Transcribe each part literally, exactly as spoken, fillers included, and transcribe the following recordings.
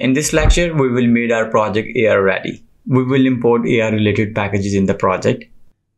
In this lecture, we will make our project A R ready. We will import A R related packages in the project.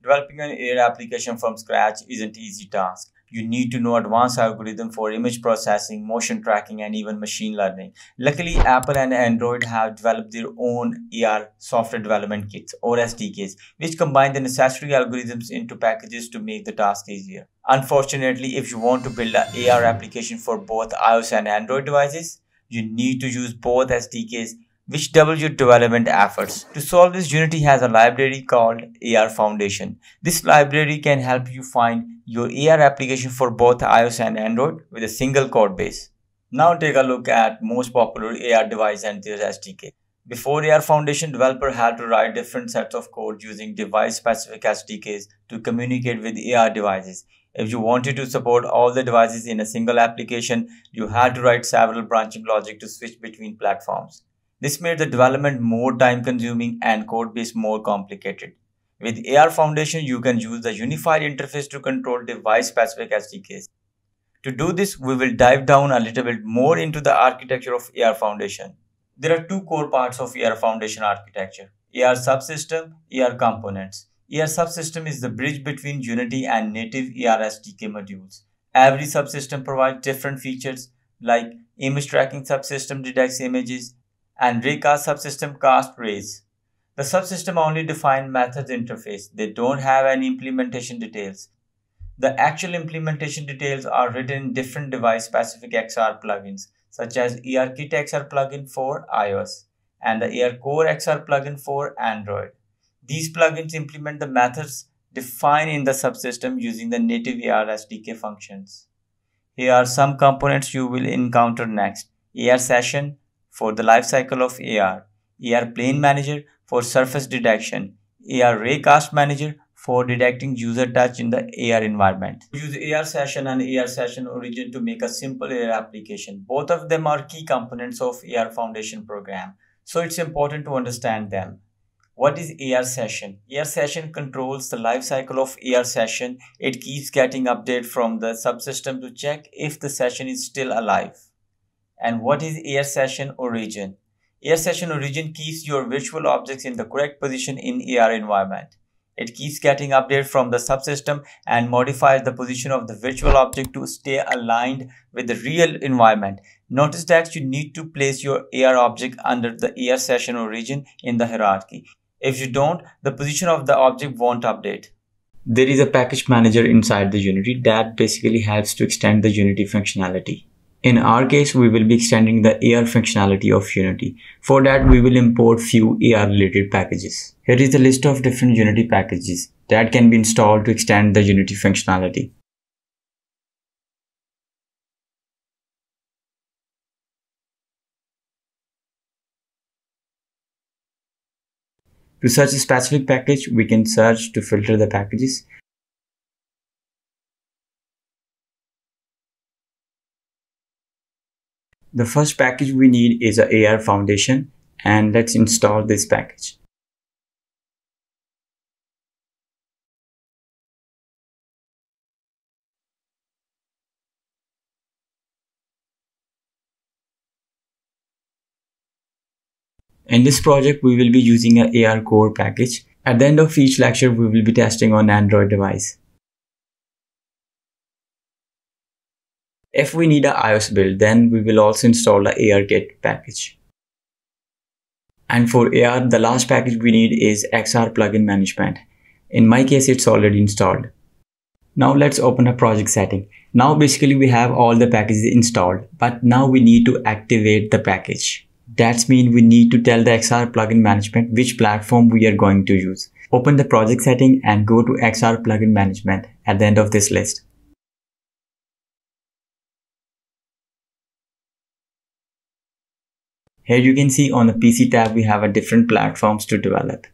Developing an A R application from scratch isn't an easy task. You need to know advanced algorithms for image processing, motion tracking, and even machine learning. Luckily, Apple and Android have developed their own A R software development kits or S D Ks, which combine the necessary algorithms into packages to make the task easier. Unfortunately, if you want to build an A R application for both iOS and Android devices, you need to use both S D Ks, which doubles your development efforts. To solve this, Unity has a library called A R Foundation. This library can help you find your A R application for both iOS and Android with a single code base. Now take a look at most popular A R device and their S D K. Before A R Foundation, developers had to write different sets of code using device-specific S D Ks to communicate with A R devices. If you wanted to support all the devices in a single application, you had to write several branching logic to switch between platforms. This made the development more time-consuming and code base more complicated. With A R Foundation, you can use the unified interface to control device-specific S D Ks. To do this, we will dive down a little bit more into the architecture of A R Foundation. There are two core parts of A R Foundation architecture: A R subsystem, A R components. A R subsystem is the bridge between Unity and native A R S D K modules. Every subsystem provides different features like image tracking subsystem detects images, and raycast subsystem cast rays. The subsystem only define methods interface. They don't have any implementation details. The actual implementation details are written in different device-specific X R plugins, such as ARKit X R plugin for iOS and the ARCore X R plugin for Android. These plugins implement the methods defined in the subsystem using the native A R S D K functions. Here are some components you will encounter next: A R Session for the lifecycle of A R, A R Plane Manager for surface detection, A R Raycast Manager for detecting user touch in the A R environment. Use A R Session and A R Session Origin to make a simple A R application. Both of them are key components of A R Foundation program, so it's important to understand them. What is A R Session? A R Session controls the lifecycle of A R Session. It keeps getting updates from the subsystem to check if the session is still alive. And what is A R Session Origin? A R Session Origin keeps your virtual objects in the correct position in A R environment. It keeps getting updates from the subsystem and modifies the position of the virtual object to stay aligned with the real environment. Notice that you need to place your A R object under the A R Session Origin in the hierarchy. If you don't, the position of the object won't update. There is a package manager inside the Unity that basically helps to extend the Unity functionality. In our case, we will be extending the A R functionality of Unity. For that, we will import few A R related packages. Here is the list of different Unity packages that can be installed to extend the Unity functionality. To search a specific package, we can search to filter the packages. The first package we need is a AR Foundation, and let's install this package. In this project, we will be using a ARCore package. At the end of each lecture, we will be testing on Android device. If we need an iOS build, then we will also install the ARKit package. And for A R, the last package we need is X R Plugin Management. In my case, it's already installed. Now let's open a project setting. Now basically we have all the packages installed, but now we need to activate the package. That means we need to tell the X R Plugin Management which platform we are going to use. Open the project setting and go to X R Plugin Management at the end of this list. Here you can see on the P C tab, we have a different platforms to develop.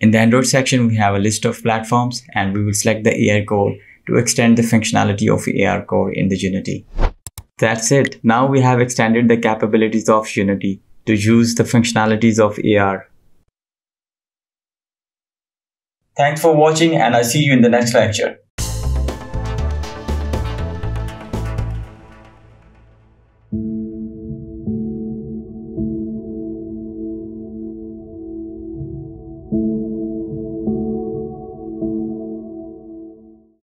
In the Android section, we have a list of platforms, and we will select the ARCore to extend the functionality of ARCore in the Unity. That's it. Now we have extended the capabilities of Unity to use the functionalities of A R. Thanks for watching, and I'll see you in the next lecture.